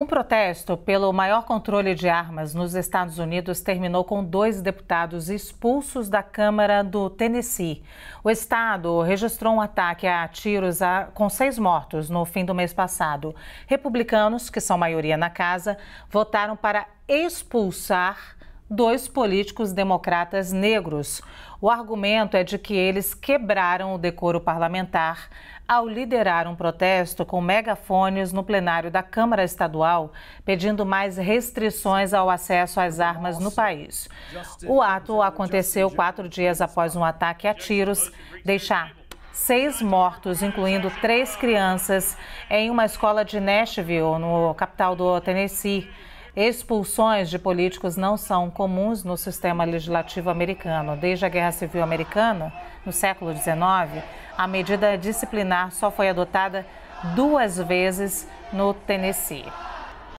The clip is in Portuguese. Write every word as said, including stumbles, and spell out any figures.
Um protesto pelo maior controle de armas nos Estados Unidos terminou com dois deputados expulsos da Câmara do Tennessee. O estado registrou um ataque a tiros com seis mortos no fim do mês passado. Republicanos, que são maioria na casa, votaram para expulsar dois políticos democratas negros. O argumento é de que eles quebraram o decoro parlamentar ao liderar um protesto com megafones no plenário da Câmara Estadual, pedindo mais restrições ao acesso às armas no país. O ato aconteceu quatro dias após um ataque a tiros deixar seis mortos, incluindo três crianças, em uma escola de Nashville, no capital do Tennessee. Expulsões de políticos não são comuns no sistema legislativo americano. Desde a Guerra Civil Americana, no século dezenove, a medida disciplinar só foi adotada duas vezes no Tennessee.